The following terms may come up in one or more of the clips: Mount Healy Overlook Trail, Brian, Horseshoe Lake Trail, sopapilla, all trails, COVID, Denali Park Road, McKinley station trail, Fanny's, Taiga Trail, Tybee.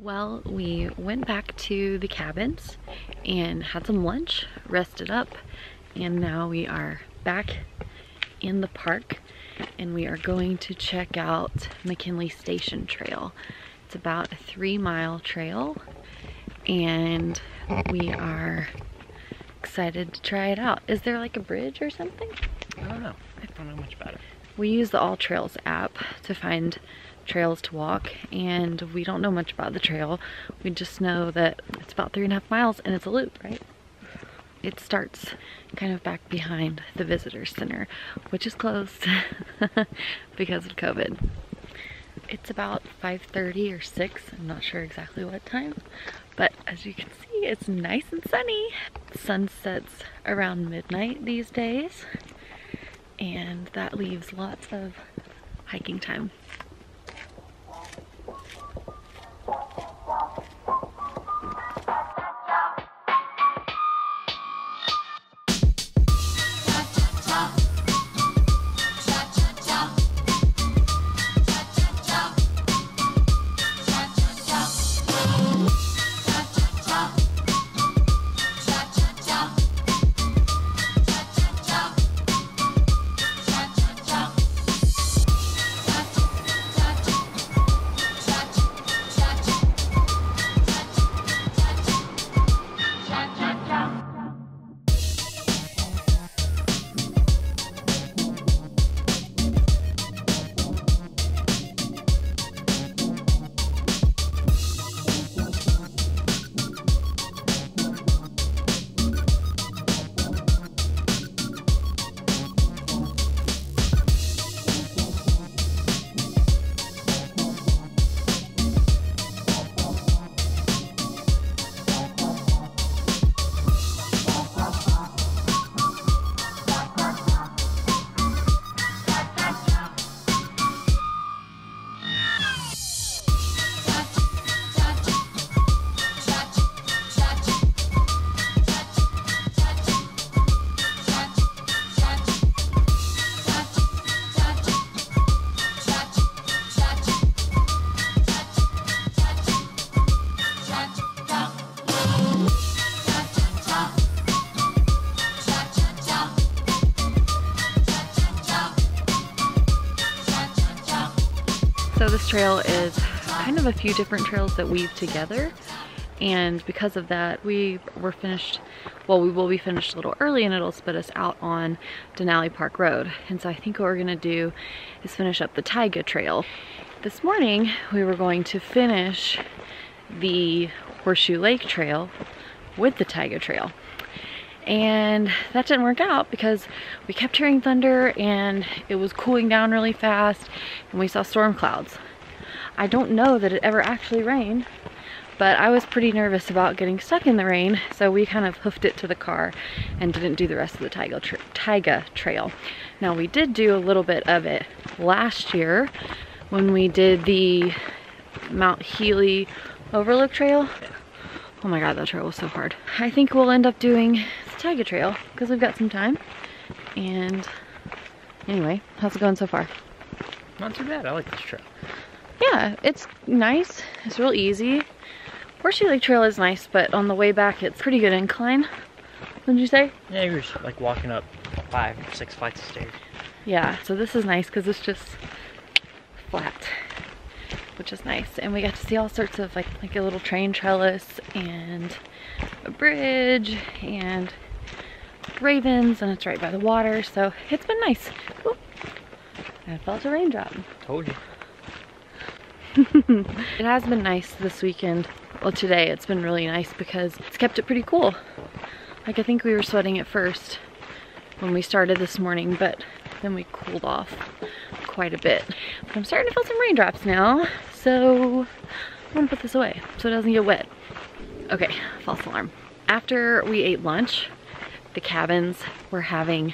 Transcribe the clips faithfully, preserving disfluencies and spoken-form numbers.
Well, we went back to the cabins and had some lunch, rested up, and now we are back in the park and we are going to check out McKinley Station Trail. It's about a three mile trail and we are excited to try it out. Is there like a bridge or something? I don't know. I don't know much about it. We use the All Trails app to find trails to walk and we don't know much about the trail. We just know that it's about three and a half miles and it's a loop, right? It starts kind of back behind the visitor center, which is closed because of COVID. It's about five thirty or six, I'm not sure exactly what time, but as you can see, it's nice and sunny. The sun sets around midnight these days and that leaves lots of hiking time. So this trail is kind of a few different trails that weave together, and because of that we were finished, well, we will be finished a little early and it'll spit us out on Denali Park Road. And so I think what we're gonna do is finish up the Taiga Trail. This morning we were going to finish the Horseshoe Lake Trail with the Taiga Trail. And that didn't work out because we kept hearing thunder and it was cooling down really fast and we saw storm clouds. I don't know that it ever actually rained, but I was pretty nervous about getting stuck in the rain, so we kind of hoofed it to the car and didn't do the rest of the Taiga, tra Taiga Trail. Now we did do a little bit of it last year when we did the Mount Healy Overlook Trail. Oh my god, that trail was so hard. I think we'll end up doing the Taiga Trail because we've got some time. And anyway, how's it going so far? Not too bad, I like this trail. Yeah, it's nice, it's real easy. Horseshoe Lake Trail is nice, but on the way back it's pretty good incline, wouldn't you say? Yeah, you're just like walking up five or six flights of stairs. Yeah, so this is nice because it's just flat, which is nice, and we got to see all sorts of like like a little train trellis and a bridge and ravens, and it's right by the water, so it's been nice. Ooh, I felt a raindrop. Told you. It has been nice this weekend. Well, today it's been really nice because it's kept it pretty cool. Like, I think we were sweating at first when we started this morning, but then we cooled off quite a bit. But I'm starting to feel some raindrops now, so I'm gonna put this away so it doesn't get wet. Okay, false alarm. After we ate lunch, the cabins were having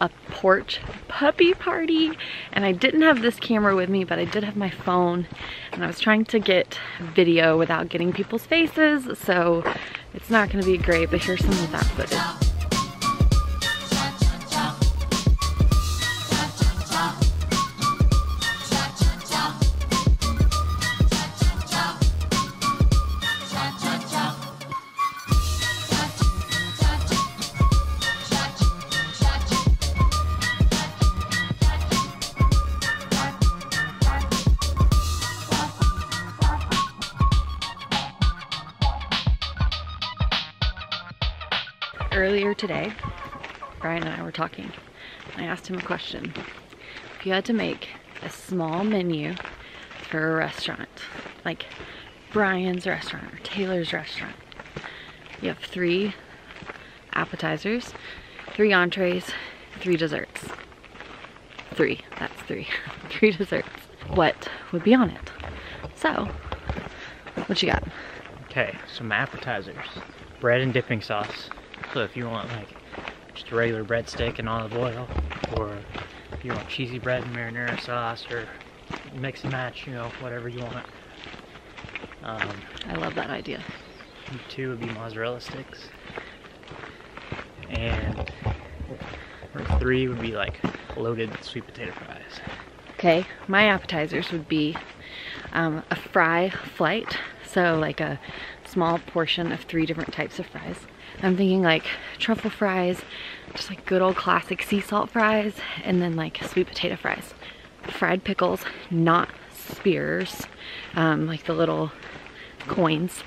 a porch puppy party, and I didn't have this camera with me, but I did have my phone, and I was trying to get video without getting people's faces, so it's not gonna be great, but here's some of that footage. earlier today, Brian and I were talking. I asked him a question. If you had to make a small menu for a restaurant, like Brian's restaurant or Taylor's restaurant, you have three appetizers, three entrees, three desserts. Three, that's three. Three desserts. What would be on it? So, what you got? Okay, some appetizers. Bread and dipping sauce. So if you want like just a regular breadstick and olive oil, or if you want cheesy bread and marinara sauce, or mix and match, you know, whatever you want. Um, I love that idea. Two would be mozzarella sticks. And or three would be like loaded sweet potato fries. Okay, my appetizers would be um, a fry flight. So like a small portion of three different types of fries. I'm thinking like truffle fries, just like good old classic sea salt fries, and then like sweet potato fries. Fried pickles, not spears, um, like the little coins.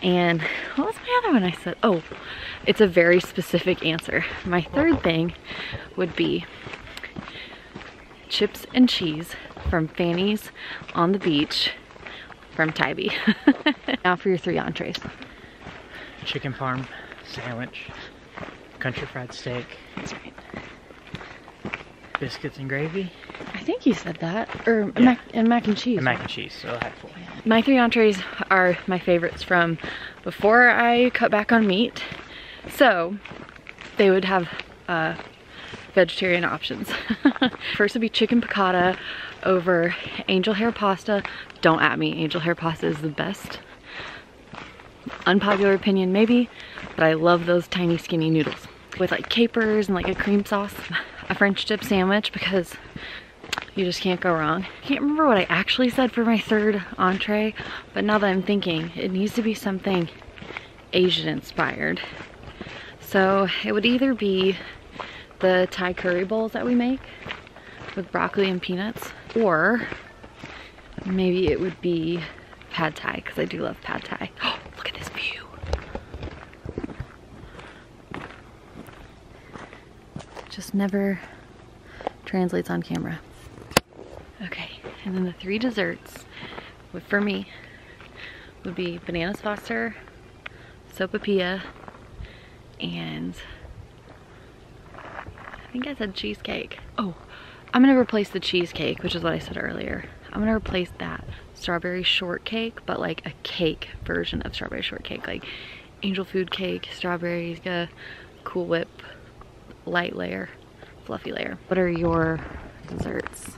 And what was my other one I said? Oh, it's a very specific answer. My third thing would be chips and cheese from Fanny's on the beach from Tybee. Now for your three entrees. Chicken parm, sandwich, country fried steak. That's right. Biscuits and gravy. I think you said that. Or yeah. mac and mac and cheese. And mac and cheese, so I had four. My three entrees are my favorites from before I cut back on meat. So they would have uh, vegetarian options. First would be chicken piccata over angel hair pasta. Don't at me, angel hair pasta is the best. Unpopular opinion maybe, but I love those tiny skinny noodles. With like capers and like a cream sauce. A French dip sandwich, because you just can't go wrong. I can't remember what I actually said for my third entree, but now that I'm thinking, it needs to be something Asian inspired. So it would either be the Thai curry bowls that we make with broccoli and peanuts, or maybe it would be pad Thai, because I do love pad Thai. Oh, look at this view. Just never translates on camera. Okay, and then the three desserts would, for me, would be banana saucer, sopapilla, and I think I said cheesecake. Oh, I'm gonna replace the cheesecake, which is what I said earlier. I'm gonna replace that strawberry shortcake, but like a cake version of strawberry shortcake, like angel food cake, strawberries, uh, Cool Whip, light layer, fluffy layer. What are your desserts?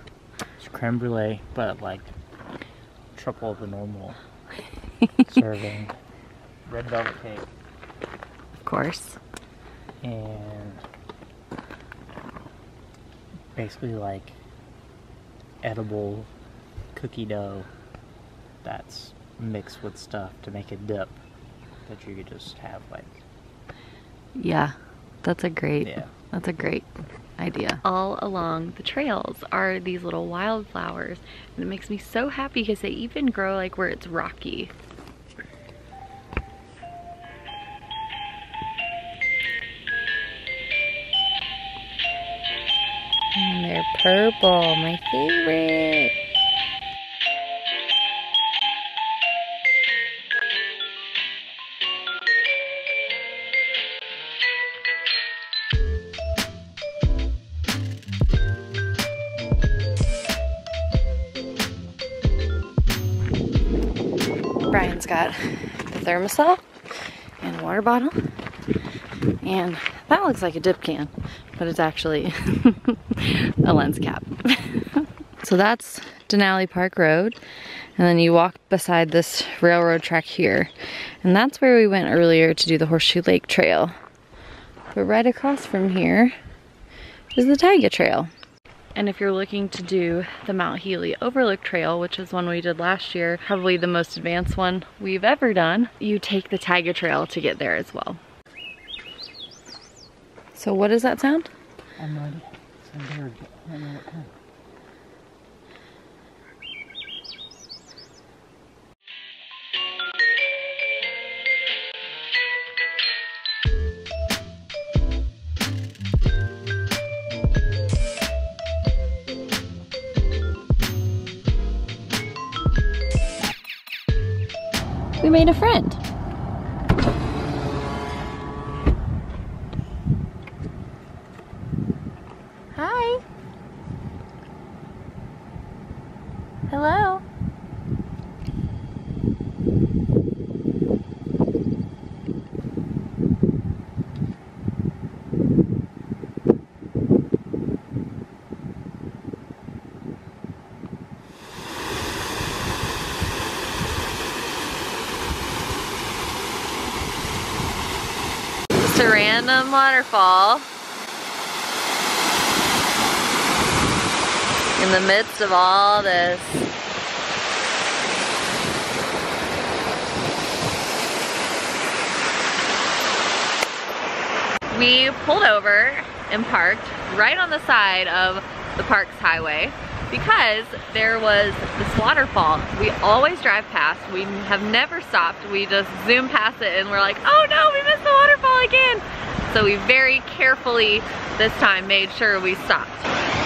It's creme brulee, but like triple the normal serving. Red velvet cake. Of course. And basically like edible cookie dough that's mixed with stuff to make a dip that you could just have like. Yeah. That's a great, yeah. That's a great idea. All along the trails are these little wildflowers, and it makes me so happy because they even grow like where it's rocky. And they're purple, my favorite. Brian's got the thermosol and a water bottle, and that looks like a dip can, but it's actually a lens cap. So that's Denali Park Road, and then you walk beside this railroad track here, and that's where we went earlier to do the Horseshoe Lake Trail. But right across from here is the Taiga Trail. And if you're looking to do the Mount Healy Overlook Trail, which is one we did last year, probably the most advanced one we've ever done, you take the Taiga Trail to get there as well. So what does that sound? I'm ready. It's weird, but I don't know what kind. We made a friend. Hi. Hello. Random waterfall in the midst of all this. We pulled over and parked right on the side of the park's highway because there was this waterfall. We always drive past. We have never stopped. We just zoom past it and we're like, oh no, we missed the waterfall again. So we very carefully this time made sure we stopped.